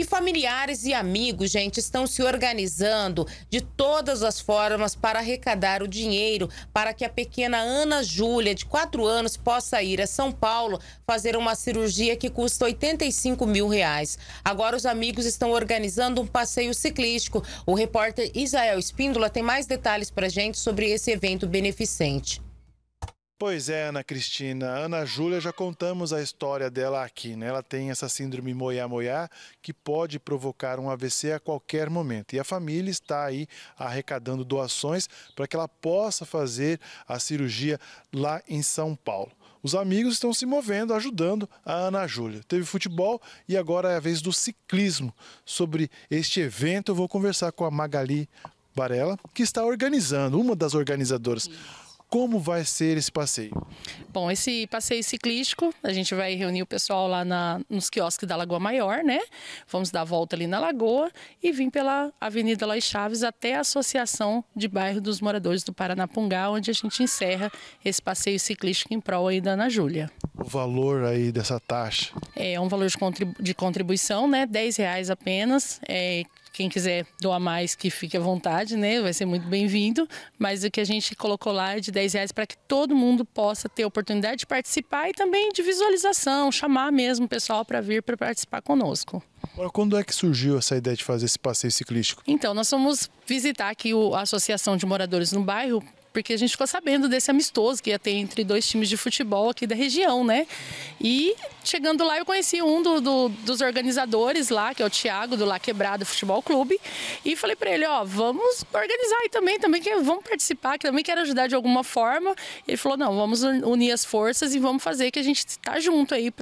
E familiares e amigos, gente, estão se organizando de todas as formas para arrecadar o dinheiro para que a pequena Ana Júlia, de 4 anos, possa ir a São Paulo fazer uma cirurgia que custa R$ 85 mil. Agora os amigos estão organizando um passeio ciclístico. O repórter Israel Espíndola tem mais detalhes para a gente sobre esse evento beneficente. Pois é, Ana Cristina. Ana Júlia, já contamos a história dela aqui, né? Ela tem essa síndrome moyamoya que pode provocar um AVC a qualquer momento. E a família está aí arrecadando doações para que ela possa fazer a cirurgia lá em São Paulo. Os amigos estão se movendo, ajudando a Ana Júlia. Teve futebol e agora é a vez do ciclismo. Sobre este evento eu vou conversar com a Magali Varela, que está organizando, uma das organizadoras. Como vai ser esse passeio? Bom, esse passeio ciclístico, a gente vai reunir o pessoal lá nos quiosques da Lagoa Maior, né? Vamos dar a volta ali na Lagoa e vir pela Avenida Lóis Chaves até a Associação de Bairro dos Moradores do Paranapungá, onde a gente encerra esse passeio ciclístico em prol aí da Ana Júlia. O valor aí dessa taxa? É um valor de contribuição, né? R$ 10 apenas, quem quiser doar mais, que fique à vontade, né? Vai ser muito bem-vindo. Mas o que a gente colocou lá é de R$ 10 para que todo mundo possa ter a oportunidade de participar e também de visualização, chamar mesmo o pessoal para vir para participar conosco. Agora, quando é que surgiu essa ideia de fazer esse passeio ciclístico? Então, nós fomos visitar aqui a Associação de Moradores no Bairro, porque a gente ficou sabendo desse amistoso que ia ter entre dois times de futebol aqui da região, né? E chegando lá eu conheci um dos organizadores lá, que é o Thiago, do Lá Quebrado Futebol Clube, e falei para ele, ó, vamos organizar aí também vamos participar, que também quero ajudar de alguma forma. Ele falou, não, vamos unir as forças e vamos fazer que a gente tá junto aí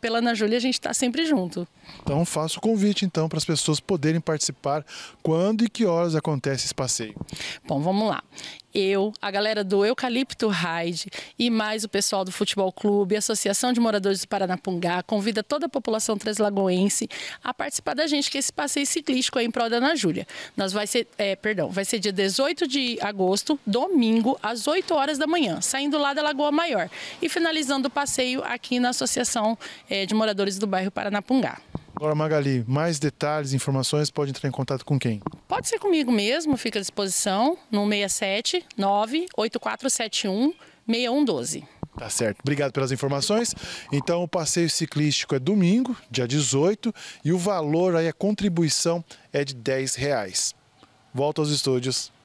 pela Ana Júlia, a gente tá sempre junto. Então faço o convite então para as pessoas poderem participar. Quando e que horas acontece esse passeio? Bom, vamos lá. A galera do Eucalipto Ride e mais o pessoal do Futebol Clube, a Associação de Moradores do Paranapungá, convida toda a população translagoense a participar da gente, que é esse passeio ciclístico aí em prol da Ana Júlia. Vai ser dia 18 de agosto, domingo, às 8 horas da manhã, saindo lá da Lagoa Maior e finalizando o passeio aqui na Associação de Moradores do Bairro Paranapungá. Agora, Magali, mais detalhes, informações, pode entrar em contato com quem? Pode ser comigo mesmo, fica à disposição, no 67 98471 6112. Tá certo, obrigado pelas informações. Então, o passeio ciclístico é domingo, dia 18, e o valor aí, a contribuição é de R$ 10. Volto aos estúdios.